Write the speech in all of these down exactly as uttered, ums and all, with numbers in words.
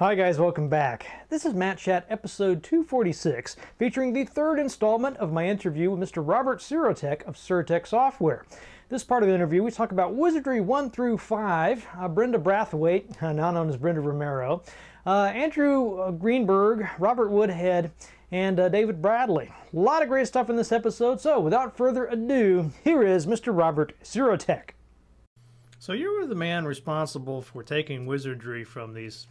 Hi guys, welcome back. This is Matt Chat episode two forty-six, featuring the third installment of my interview with Mister Robert Sirotek of Sir-Tech Software. This part of the interview we talk about Wizardry one through five, uh, Brenda Brathwaite, now known as Brenda Romero, uh, Andrew Greenberg, Robert Woodhead, and uh, David Bradley. A lot of great stuff in this episode, so without further ado, here is Mister Robert Sirotek. So you were the man responsible for taking Wizardry from these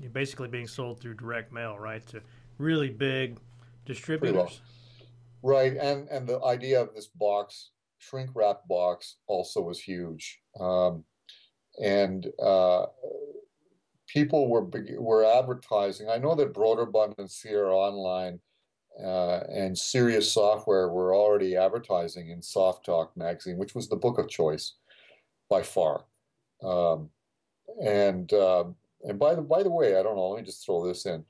You're basically being sold through direct mail, right, to really big distributors. Right, and and the idea of this box, shrink wrap box, also was huge, um, and uh, people were were advertising. I know that Broderbund and Sierra Online uh, and Sirius Software were already advertising in Soft Talk magazine, which was the book of choice by far, um, and. Uh, And by the, by the way, I don't know, let me just throw this in.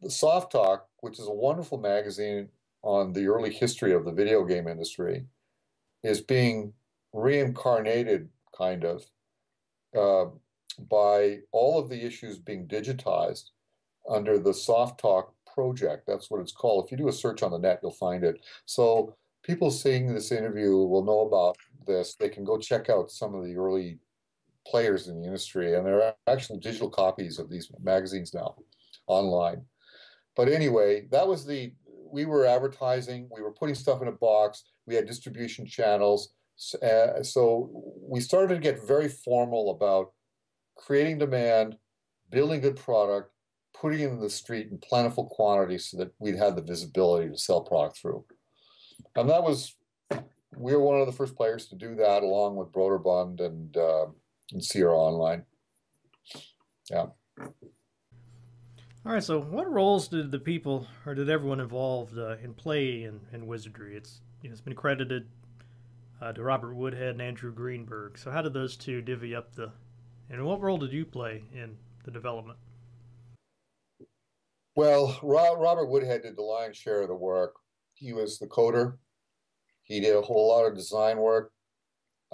The Soft Talk, which is a wonderful magazine on the early history of the video game industry, is being reincarnated, kind of, uh, by all of the issues being digitized under the Soft Talk project. That's what it's called. If you do a search on the net, you'll find it. So people seeing this interview will know about this. They can go check out some of the early players in the industry, and there are actual digital copies of these magazines now online. But anyway, that was the, we were advertising, we were putting stuff in a box, we had distribution channels, uh, so we started to get very formal about creating demand, building good product, putting it in the street in plentiful quantities so that we'd have the visibility to sell product through. And that was, we were one of the first players to do that, along with Broderbund and uh, and Sierra Online. Yeah. All right, so what roles did the people, or did everyone involved uh, in play in, in Wizardry? It's, you know, it's been credited uh, to Robert Woodhead and Andrew Greenberg. So how did those two divvy up the, and what role did you play in the development? Well, Ro Robert Woodhead did the lion's share of the work. He was the coder. He did a whole lot of design work.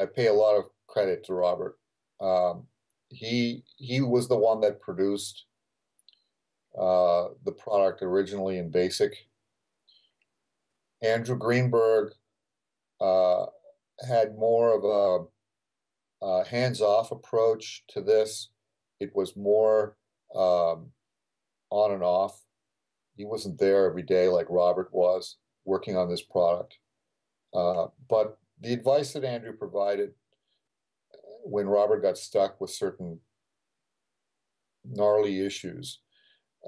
I pay a lot of credit to Robert. Um, he he was the one that produced uh, the product originally in BASIC. Andrew Greenberg uh, had more of a, a hands-off approach to this. It was more um, on and off. He wasn't there every day like Robert was working on this product. Uh, but the advice that Andrew provided when Robert got stuck with certain gnarly issues,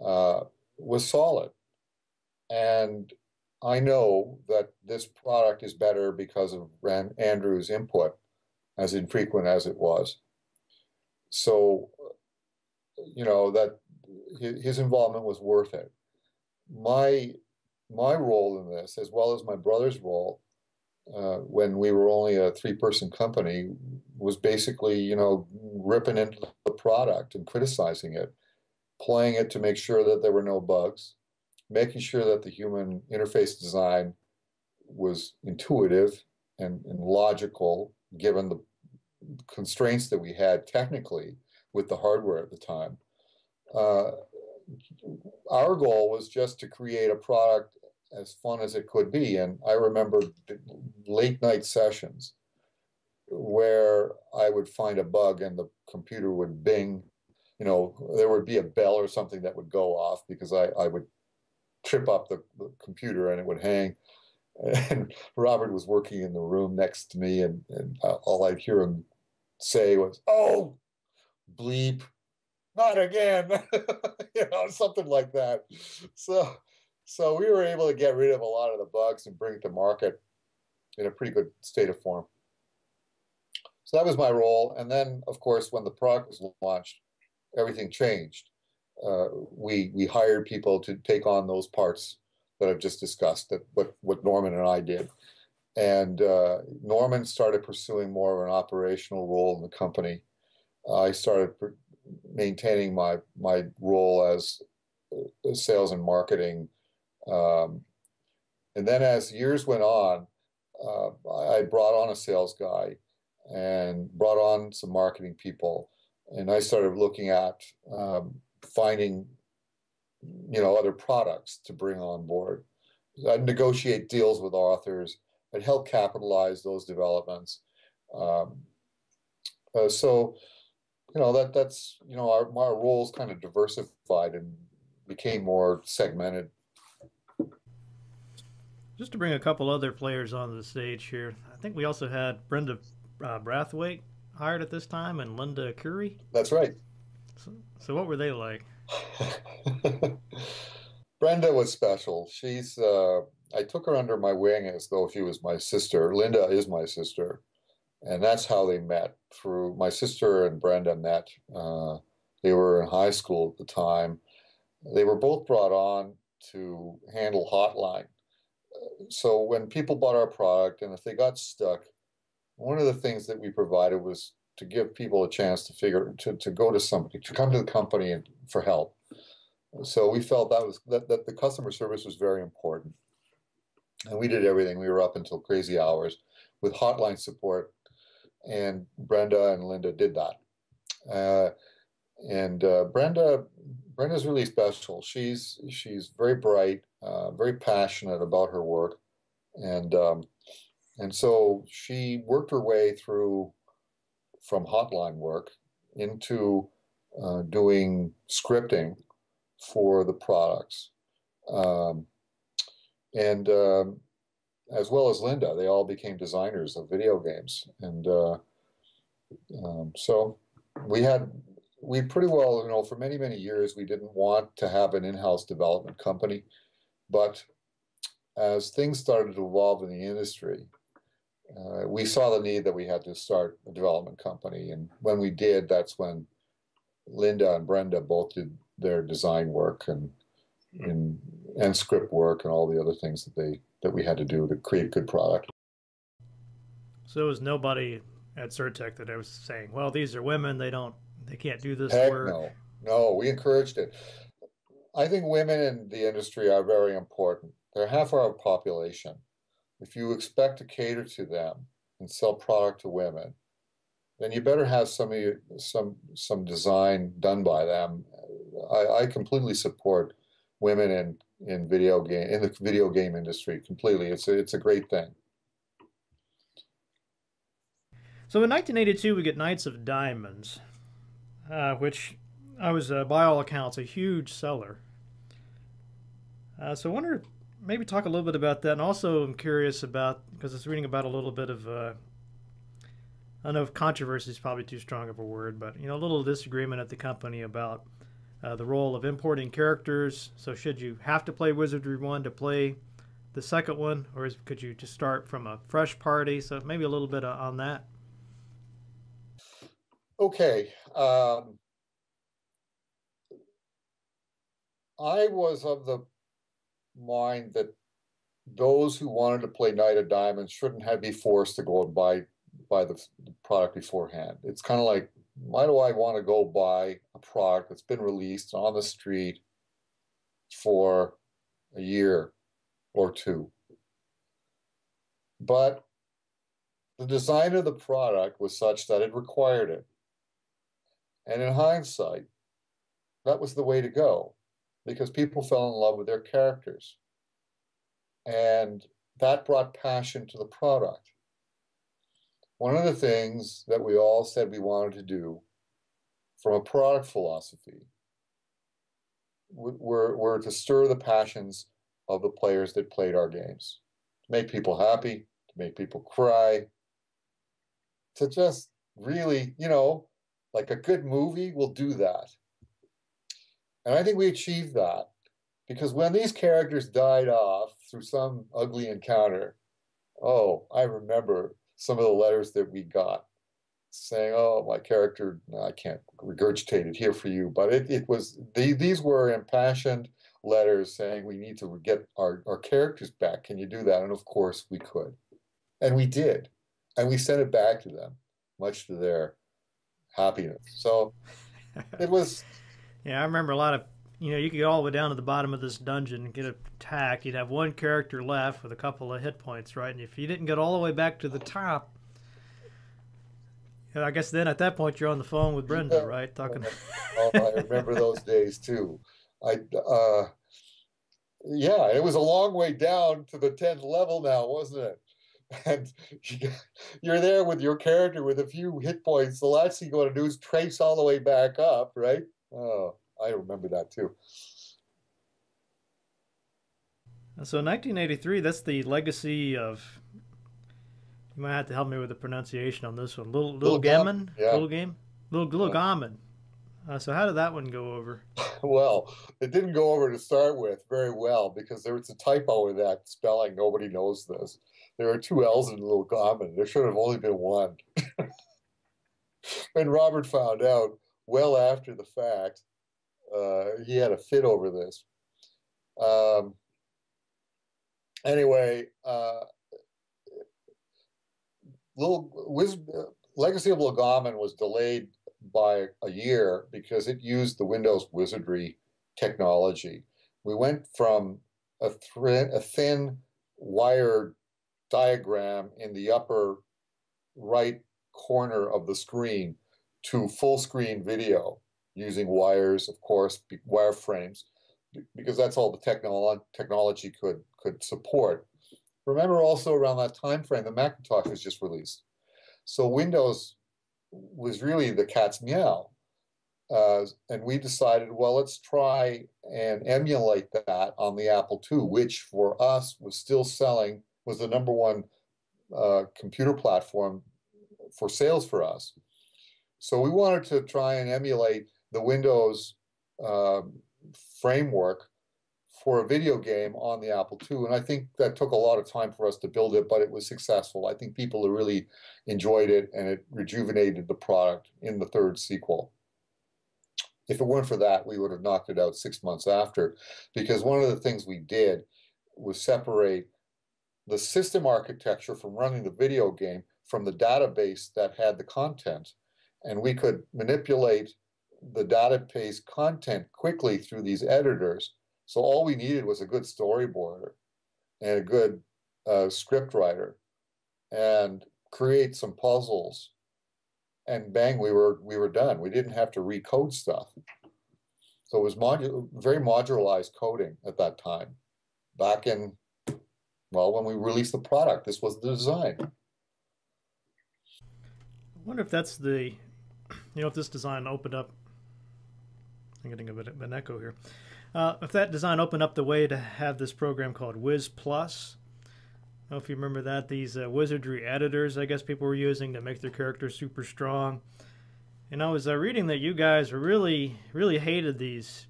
uh, was solid. And I know that this product is better because of Andrew's input, as infrequent as it was. So, you know, that his involvement was worth it. My, my role in this, as well as my brother's role, Uh, when we were only a three-person company, was basically, you know, ripping into the product and criticizing it, playing it to make sure that there were no bugs, making sure that the human interface design was intuitive and, and logical, given the constraints that we had technically with the hardware at the time. Uh, our goal was just to create a product as fun as it could be. And I remember late night sessions where I would find a bug and the computer would bing, you know, there would be a bell or something that would go off because I, I would trip up the, the computer and it would hang. And Robert was working in the room next to me, and, and all I'd hear him say was, "Oh, bleep, not again," you know, something like that. So, So we were able to get rid of a lot of the bugs and bring it to market in a pretty good state of form. So that was my role. And then, of course, when the product was launched, everything changed. Uh, we, we hired people to take on those parts that I've just discussed, that what, what Norman and I did. And uh, Norman started pursuing more of an operational role in the company. Uh, I started maintaining my my role as sales and marketing. Um, and then as years went on, uh, I brought on a sales guy and brought on some marketing people. And I started looking at um, finding, you know, other products to bring on board. I'd negotiate deals with authors. It helped capitalize those developments. Um, uh, so, you know, that that's, you know, our, our roles kind of diversified and became more segmented. Just to bring a couple other players onto the stage here, I think we also had Brenda uh, Brathwaite hired at this time and Linda Curry. That's right. So, so what were they like? Brenda was special. She's... Uh, I took her under my wing as though she was my sister. Linda is my sister, and that's how they met. Through my sister and Brenda met. Uh, they were in high school at the time. They were both brought on to handle Hotline. So when people bought our product and if they got stuck, one of the things that we provided was to give people a chance to figure to to go to somebody, to come to the company and, for help. So we felt that was that, that the customer service was very important. And we did everything. We were up until crazy hours with hotline support, and Brenda and Linda did that. Uh, and uh, Brenda, Brenda's really special. She's she's very bright, uh, very passionate about her work, and um, and so she worked her way through from hotline work into uh, doing scripting for the products. Um, And um, as well as Linda, they all became designers of video games. And uh, um, so we had, we pretty well, you know, for many, many years, we didn't want to have an in-house development company. But as things started to evolve in the industry, uh, we saw the need that we had to start a development company. And when we did, that's when Linda and Brenda both did their design work and in and script work and all the other things that they that we had to do to create good product. So it was nobody at Sir-Tech that I was saying, well, these are women, they don't they can't do this Heck work. No. No, we encouraged it. I think women in the industry are very important. They're half our population. If you expect to cater to them and sell product to women, then you better have some of your, some some design done by them. I, I completely support women in, in video game in the video game industry completely. It's a, it's a great thing. So in nineteen eighty-two, we get Knights of Diamonds, uh, which I was, uh, by all accounts, a huge seller. Uh, so I wonder, maybe talk a little bit about that. And also I'm curious about, because I was reading about a little bit of, uh, I don't know if controversy is probably too strong of a word, but, you know, a little disagreement at the company about Uh, the role of importing characters. So should you have to play Wizardry one to play the second one, or is, could you just start from a fresh party? So maybe a little bit uh, on that. Okay. Um, I was of the mind that those who wanted to play Knight of Diamonds shouldn't have be forced to go and buy, buy the product beforehand. It's kind of like, why do I want to go buy a product that's been released on the street for a year or two? But the design of the product was such that it required it. And in hindsight, that was the way to go, because people fell in love with their characters. And that brought passion to the product. One of the things that we all said we wanted to do from a product philosophy were, were to stir the passions of the players that played our games, to make people happy, to make people cry, to just really, you know, like a good movie will do that. And I think we achieved that, because when these characters died off through some ugly encounter, oh, I remember some of the letters that we got saying, oh, my character, no, I can't regurgitate it here for you. But it, it was, the, these were impassioned letters saying we need to get our, our characters back. Can you do that? And of course we could. And we did. And we sent it back to them, much to their happiness. So it was... Yeah, I remember a lot of... You know, you could go all the way down to the bottom of this dungeon and get attacked. You'd have one character left with a couple of hit points, right? And if you didn't get all the way back to the top, I guess then at that point you're on the phone with Brenda, right? Talking. Oh, I remember those days too. I, uh, yeah, it was a long way down to the tenth level now, wasn't it? And you're there with your character with a few hit points. The last thing you want to do is trace all the way back up, right? Oh. I remember that too. So in nineteen eighty-three, that's the legacy of. You might have to help me with the pronunciation on this one. Little little Lilgamyn, yeah. Little game, little Lilgamyn. Uh, so how did that one go over? Well, it didn't go over to start with very well because there was a typo in that spelling. Nobody knows this. There are two L's in Lilgamyn. There should have only been one. And Robert found out well after the fact. Uh, he had a fit over this. Um, anyway, uh, little Wiz, uh, Legacy of Lilgamyn was delayed by a year because it used the Windows Wizardry technology. We went from a, a thin wired diagram in the upper right corner of the screen to full screen video. Using wires, of course, wireframes, because that's all the technolo technology could could support. Remember, also around that time frame, the Macintosh was just released, so Windows was really the cat's meow. Uh, and we decided, well, let's try and emulate that on the Apple two, which for us was still selling, was the number one uh, computer platform for sales for us. So we wanted to try and emulate the Windows uh, framework for a video game on the Apple two. And I think that took a lot of time for us to build it, but it was successful. I think people really enjoyed it, and it rejuvenated the product in the third sequel. If it weren't for that, we would have knocked it out six months after, because one of the things we did was separate the system architecture from running the video game from the database that had the content. And we could manipulate the database content quickly through these editors. So all we needed was a good storyboarder and a good uh, script writer and create some puzzles. And bang, we were, we were done. We didn't have to recode stuff. So it was modu- very modularized coding at that time. Back in, well, when we released the product, this was the design. I wonder if that's the... You know, if this design opened up, I'm getting a bit of an echo here. Uh, if that design opened up the way to have this program called WizPlus, I don't know if you remember that, these uh, Wizardry editors, I guess people were using to make their characters super strong. And I was uh, reading that you guys really, really hated these,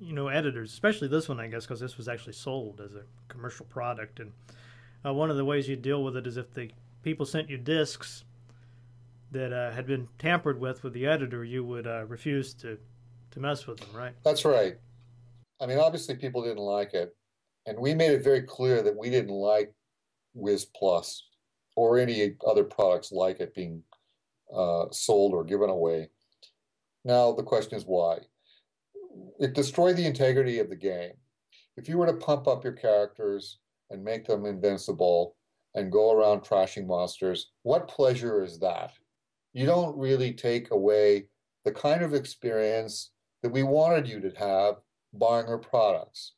you know, editors, especially this one, I guess, because this was actually sold as a commercial product. And uh, one of the ways you deal with it is if the people sent you discs that uh, had been tampered with with the editor, you would uh, refuse to, to mess with them, right? That's right. I mean, obviously people didn't like it. And we made it very clear that we didn't like WizPlus or any other products like it being uh, sold or given away. Now the question is why? It destroyed the integrity of the game. If you were to pump up your characters and make them invincible and go around trashing monsters, what pleasure is that? You don't really take away the kind of experience that we wanted you to have buying our products.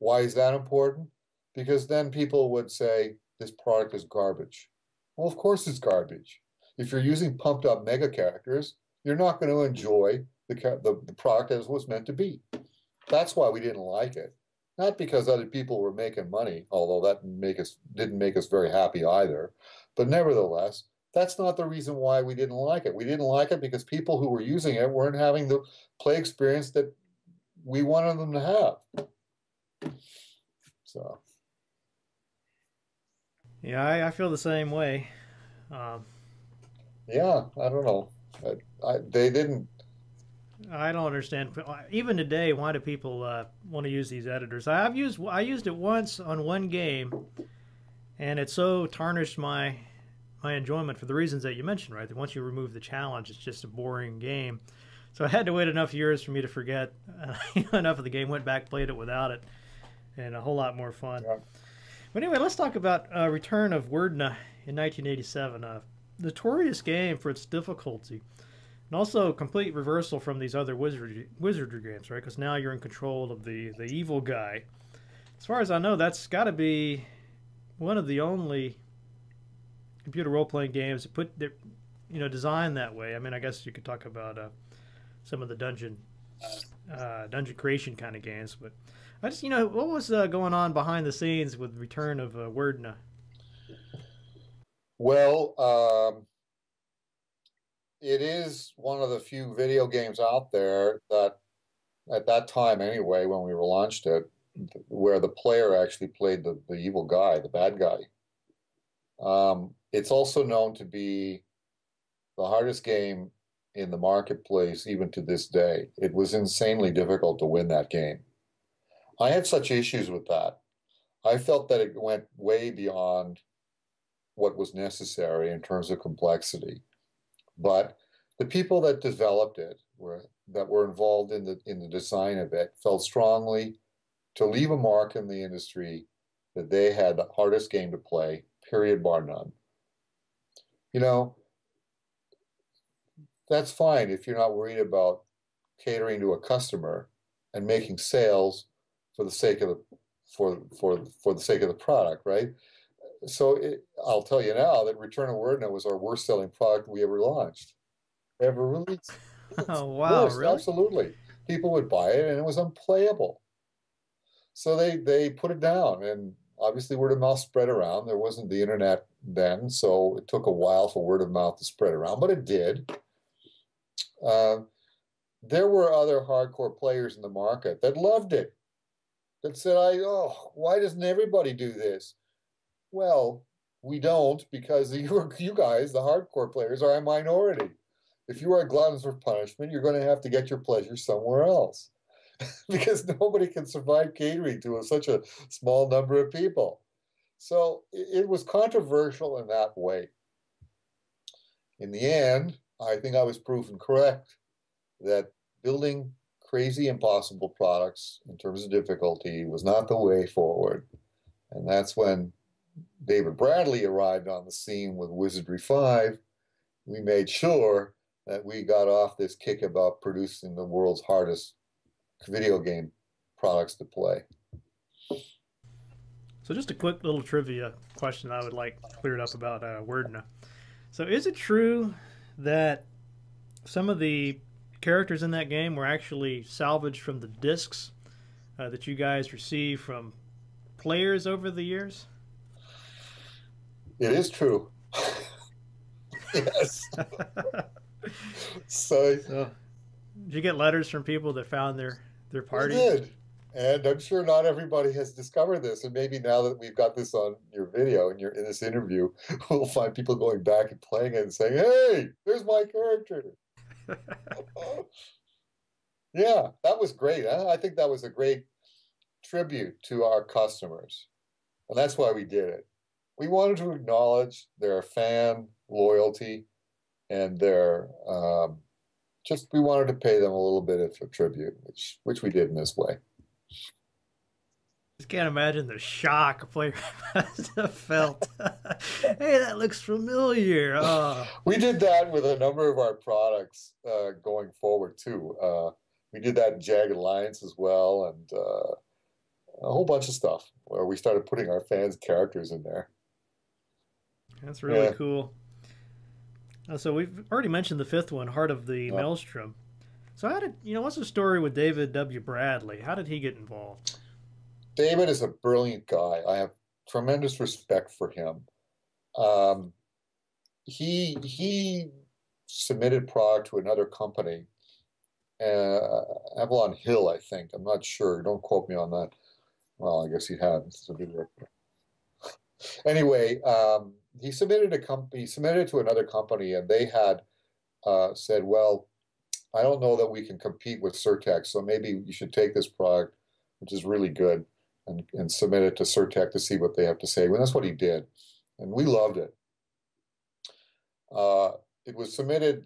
Why is that important? Because then people would say, this product is garbage. Well, of course it's garbage. If you're using pumped up mega characters, you're not going to enjoy the, the, the product as it was meant to be. That's why we didn't like it. Not because other people were making money, although that make us, didn't make us very happy either. But nevertheless, that's not the reason why we didn't like it. We didn't like it because people who were using it weren't having the play experience that we wanted them to have. So, yeah, I, I feel the same way. Um, yeah, I don't know. I, I, they didn't. I don't understand. Even today, why do people uh, want to use these editors? I've used. I used it once on one game. And it so tarnished my my enjoyment for the reasons that you mentioned, right? That once you remove the challenge, it's just a boring game. So I had to wait enough years for me to forget enough of the game, went back, played it without it, and a whole lot more fun. Yeah. But anyway, let's talk about uh, Return of Werdna in nineteen eighty-seven. A notorious game for its difficulty, and also complete reversal from these other wizardry, wizardry games, right? Because now you're in control of the, the evil guy. As far as I know, that's got to be one of the only computer role-playing games that put their, you know, designed that way. I mean, I guess you could talk about... Uh, some of the dungeon uh, dungeon creation kind of games, but I just, you know, what was uh, going on behind the scenes with Return of uh, Werdna? Well, um, it is one of the few video games out there that, at that time anyway, when we were launched it, where the player actually played the, the evil guy, the bad guy. Um, it's also known to be the hardest game in the marketplace, even to this day. It was insanely difficult to win that game. I had such issues with that. I felt that it went way beyond what was necessary in terms of complexity. But the people that developed it, were, that were involved in the, in the design of it, felt strongly to leave a mark in the industry that they had the hardest game to play, period, bar none. You know, that's fine if you're not worried about catering to a customer and making sales for the sake of the for for for the sake of the product, right? So it, I'll tell you now that Return of Werdna was our worst-selling product we ever launched, ever released. Oh wow! Worst, really? Absolutely, people would buy it, and it was unplayable. So they they put it down, and obviously word of mouth spread around. There wasn't the internet then, so it took a while for word of mouth to spread around, but it did. Uh, there were other hardcore players in the market that loved it, that said, "I oh, why doesn't everybody do this?" Well, we don't, because you, you guys, the hardcore players, are a minority. If you are gluttons for punishment, you're going to have to get your pleasure somewhere else, because nobody can survive catering to such a small number of people. So it, it was controversial in that way. In the end, I think I was proven correct that building crazy, impossible products in terms of difficulty was not the way forward. And that's when David Bradley arrived on the scene with Wizardry five. We made sure that we got off this kick about producing the world's hardest video game products to play. So just a quick little trivia question I would like cleared up about uh, Werdna. So is it true that some of the characters in that game were actually salvaged from the discs uh, that you guys received from players over the years? It is true. Yes. so, so, did you get letters from people that found their, their parties? We did. And I'm sure not everybody has discovered this. And maybe now that we've got this on your video and you're in this interview, we'll find people going back and playing it and saying, "Hey, there's my character." Yeah, that was great. Huh? I think that was a great tribute to our customers. And that's why we did it. We wanted to acknowledge their fan loyalty and their um, just, we wanted to pay them a little bit of a tribute, which, which we did in this way. Just can't imagine the shock a player must have felt. Hey, that looks familiar. Oh. We did that with a number of our products uh, going forward, too. Uh, we did that in Jagged Alliance as well, and uh, a whole bunch of stuff where we started putting our fans' characters in there. That's really yeah. cool. Uh, so we've already mentioned the fifth one, Heart of the oh. Maelstrom. So how did, you know, what's the story with David W. Bradley? How did he get involved? David is a brilliant guy. I have tremendous respect for him. Um, he he submitted product to another company, uh, Avalon Hill, I think. I'm not sure. Don't quote me on that. Well, I guess he had. Anyway, um, he submitted a company. He submitted it to another company, and they had uh, said, "Well, I don't know that we can compete with Sir-Tech, so maybe you should take this product, which is really good, and, and submit it to Sir-Tech to see what they have to say. Well, that's what he did, and we loved it. Uh, it was submitted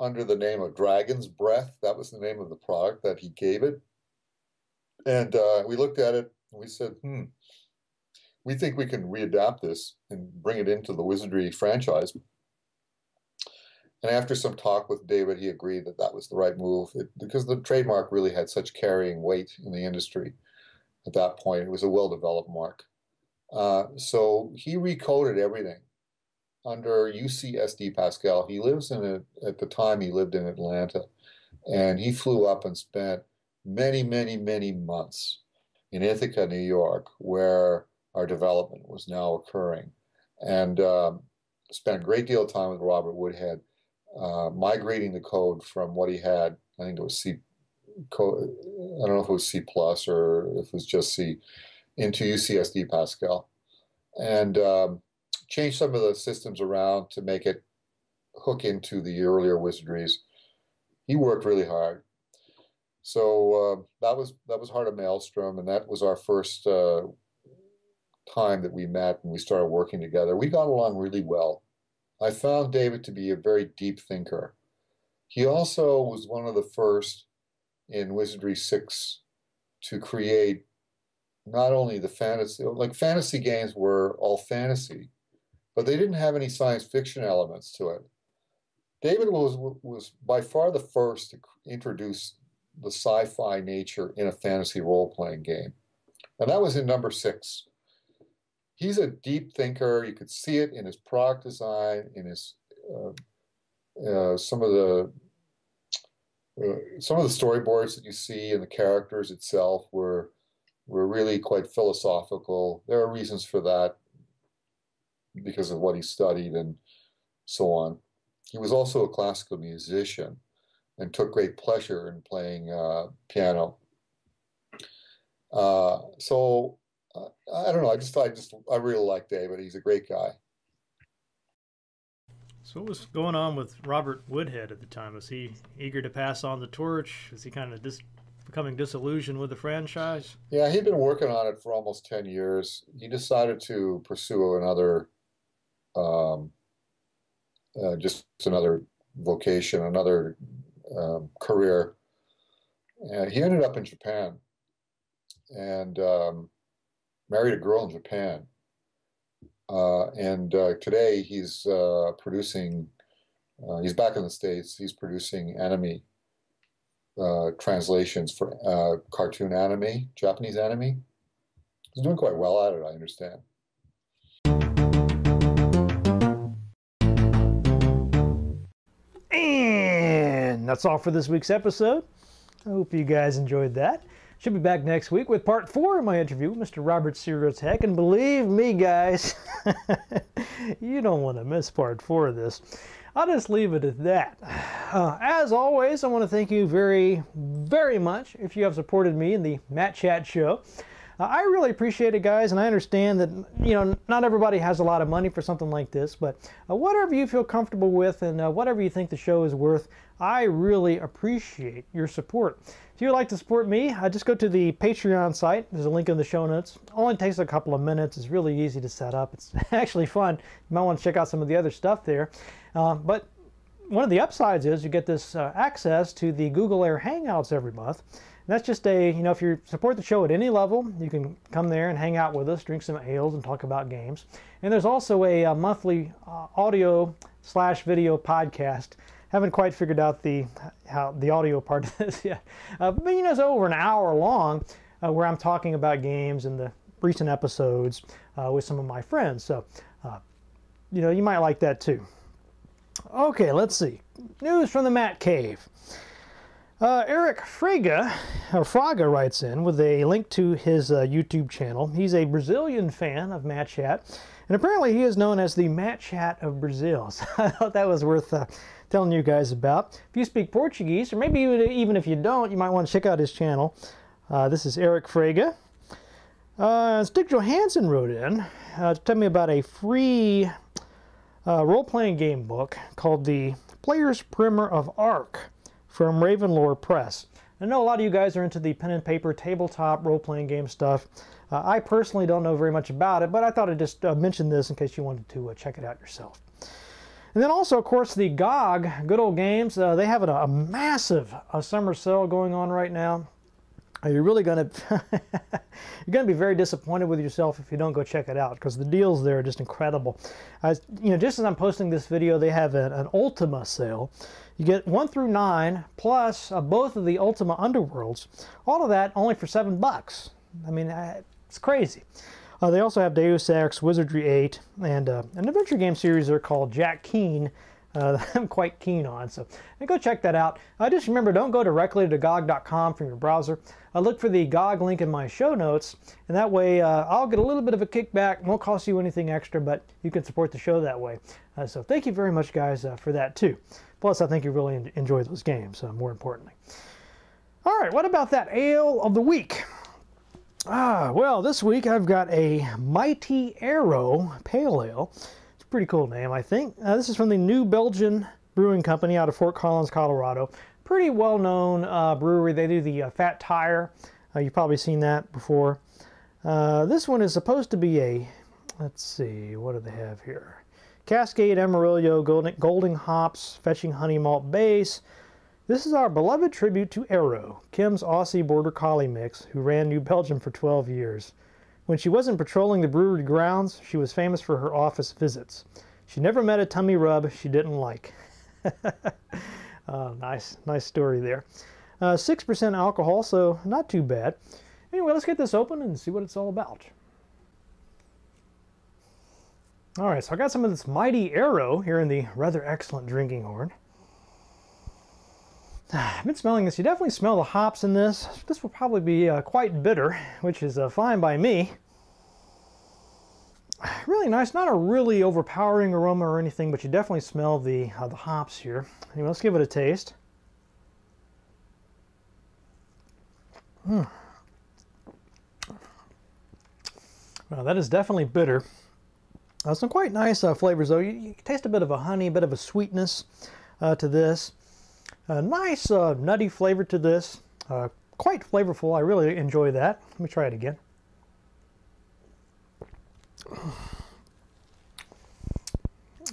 under the name of Dragon's Breath. That was the name of the product that he gave it. And uh, we looked at it, and we said, hmm, we think we can readapt this and bring it into the Wizardry franchise. And after some talk with David, he agreed that that was the right move, it, because the trademark really had such carrying weight in the industry at that point. It was a well-developed mark. Uh, so he recoded everything under U C S D Pascal. He lives in a, at the time he lived in Atlanta, and he flew up and spent many, many, many months in Ithaca, New York, where our development was now occurring, and um, spent a great deal of time with Robert Woodhead, uh, migrating the code from what he had. I think it was C, code, I don't know if it was C plus or if it was just C, into U C S D Pascal, and um, changed some of the systems around to make it hook into the earlier Wizardries. He worked really hard. So uh, that was that was Heart of Maelstrom, and that was our first uh, time that we met and we started working together. We got along really well. I found David to be a very deep thinker. He also was one of the first in Wizardry six to create not only the fantasy, like fantasy games were all fantasy, but they didn't have any science fiction elements to it. David was was by far the first to introduce the sci-fi nature in a fantasy role-playing game. And that was in number six. He's a deep thinker. You could see it in his product design, in his uh, uh, some of the uh, some of the storyboards that you see, and the characters itself were were really quite philosophical. There are reasons for that because of what he studied and so on. He was also a classical musician and took great pleasure in playing uh, piano. Uh, so uh, I don't know. I just I just I really like David. He's a great guy. So what was going on with Robert Woodhead at the time? Was he eager to pass on the torch? Was he kind of dis becoming disillusioned with the franchise? Yeah, he'd been working on it for almost ten years. He decided to pursue another, um, uh, just another vocation, another. Um, career. And he ended up in Japan and um, married a girl in Japan. Uh, and uh, today he's uh, producing, uh, he's back in the States, he's producing anime uh, translations for uh, cartoon anime, Japanese anime. He's doing quite well at it, I understand. That's all for this week's episode. I hope you guys enjoyed that. Should be back next week with part four of my interview with Mister Robert Sirotek. And believe me, guys, you don't want to miss part four of this. I'll just leave it at that. Uh, as always, I want to thank you very, very much if you have supported me in the Matt Chat show. Uh, I really appreciate it, guys, and I understand that, you know, not everybody has a lot of money for something like this, but uh, whatever you feel comfortable with and uh, whatever you think the show is worth, I really appreciate your support. If you would like to support me, uh, just go to the Patreon site. There's a link in the show notes. It only takes a couple of minutes. It's really easy to set up. It's actually fun. You might want to check out some of the other stuff there. Uh, but one of the upsides is you get this uh, access to the Google Air Hangouts every month. That's just a, you know, if you support the show at any level, you can come there and hang out with us, drink some ales, and talk about games. And there's also a, a monthly uh, audio slash video podcast. Haven't quite figured out the how the audio part of this yet. Uh, but, you know, it's over an hour long uh, where I'm talking about games and the recent episodes uh, with some of my friends. So, uh, you know, you might like that too. Okay, let's see. News from the Matt Cave. Uh, Eric Frega, or Fraga, writes in with a link to his uh, YouTube channel. He's a Brazilian fan of Matt Chat, and apparently he is known as the Matt Chat of Brazil. So I thought that was worth uh, telling you guys about. If you speak Portuguese, or maybe even if you don't, you might want to check out his channel. Uh, this is Eric Frega. Uh, Dick Johansson wrote in uh, to tell me about a free uh, role-playing game book called The Player's Primer of Ark from Ravenlore Press. I know a lot of you guys are into the pen and paper tabletop role-playing game stuff. Uh, I personally don't know very much about it, but I thought I'd just uh, mention this in case you wanted to uh, check it out yourself. And then also, of course, the G O G, Good Old Games, uh, they have a, a massive uh, summer sale going on right now. You're really going to you're going to be very disappointed with yourself if you don't go check it out, because the deals there are just incredible. I, you know, just as I'm posting this video, they have an, an Ultima sale. You get one through nine plus uh, both of the Ultima Underworlds. All of that only for seven bucks. I mean, I, it's crazy. Uh, they also have Deus Ex, Wizardry eight, and uh, an adventure game series they're called Jack Keen. Uh, I'm quite keen on, so and go check that out. I just remember, don't go directly to G O G dot com from your browser. I look for the G O G link in my show notes, and that way uh, I'll get a little bit of a kickback. It won't cost you anything extra, but you can support the show that way. Uh, so thank you very much, guys, uh, for that too. Plus, I think you really en enjoy those games, uh, more importantly. All right, what about that ale of the week? Ah, well, this week I've got a Mighty Arrow Pale Ale. Pretty cool name, I think. Uh, this is from the New Belgian Brewing Company out of Fort Collins, Colorado. Pretty well-known uh, brewery. They do the uh, Fat Tire. Uh, you've probably seen that before. Uh, this one is supposed to be a, let's see, what do they have here? Cascade, Amarillo, Golden, Golden Hops, Fetching Honey Malt Base. This is our beloved tribute to Arrow, Kim's Aussie Border Collie mix, who ran New Belgium for twelve years. When she wasn't patrolling the brewery grounds, she was famous for her office visits. She never met a tummy rub she didn't like. uh, nice, nice story there. Uh, six percent alcohol, so not too bad. Anyway, let's get this open and see what it's all about. All right, so I got some of this Mighty Arrow here in the rather excellent drinking horn. I've been smelling this. You definitely smell the hops in this. This will probably be uh, quite bitter, which is uh, fine by me. Really nice. Not a really overpowering aroma or anything, but you definitely smell the, uh, the hops here. Anyway, let's give it a taste. Mm. Well, that is definitely bitter. Uh, some quite nice uh, flavors, though. You, you taste a bit of a honey, a bit of a sweetness uh, to this. A nice uh, nutty flavor to this, uh, quite flavorful. I really enjoy that. Let me try it again.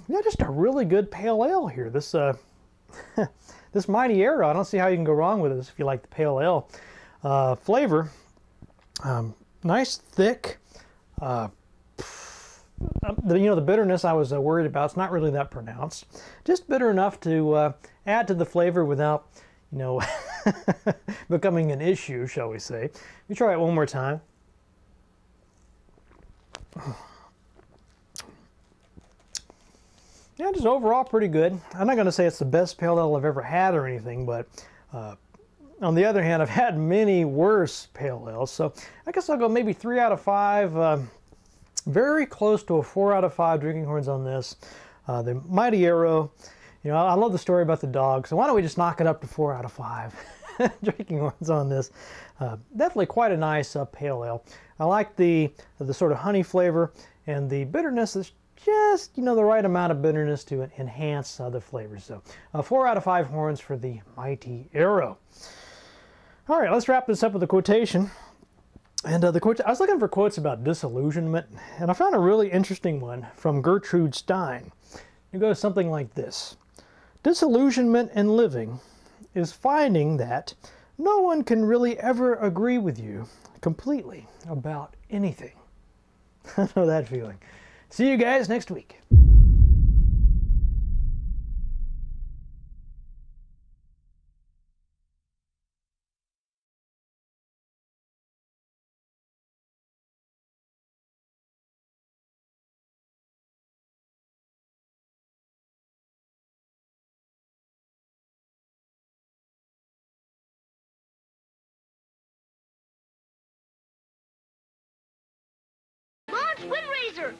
Yeah, just a really good pale ale here. This uh, this Mighty Arrow, I don't see how you can go wrong with this if you like the pale ale uh, flavor. Um, nice, thick. Uh, The, you know, the bitterness I was uh, worried about, it's not really that pronounced. Just bitter enough to uh, add to the flavor without, you know, becoming an issue, shall we say. Let me try it one more time. Yeah, just overall pretty good. I'm not going to say it's the best pale ale I've ever had or anything, but uh, on the other hand, I've had many worse pale ales. So I guess I'll go maybe three out of five. Uh, Very close to a four out of five drinking horns on this. Uh, the Mighty Arrow, you know, I love the story about the dog, so why don't we just knock it up to four out of five drinking horns on this. Uh, definitely quite a nice uh, pale ale. I like the the sort of honey flavor, and the bitterness is just, you know, the right amount of bitterness to enhance other flavors. So uh, four out of five horns for the Mighty Arrow. All right, let's wrap this up with a quotation. And uh, the quote, I was looking for quotes about disillusionment, and I found a really interesting one from Gertrude Stein. It goes something like this. Disillusionment in living is finding that no one can really ever agree with you completely about anything. I know that feeling. See you guys next week. Fundraiser!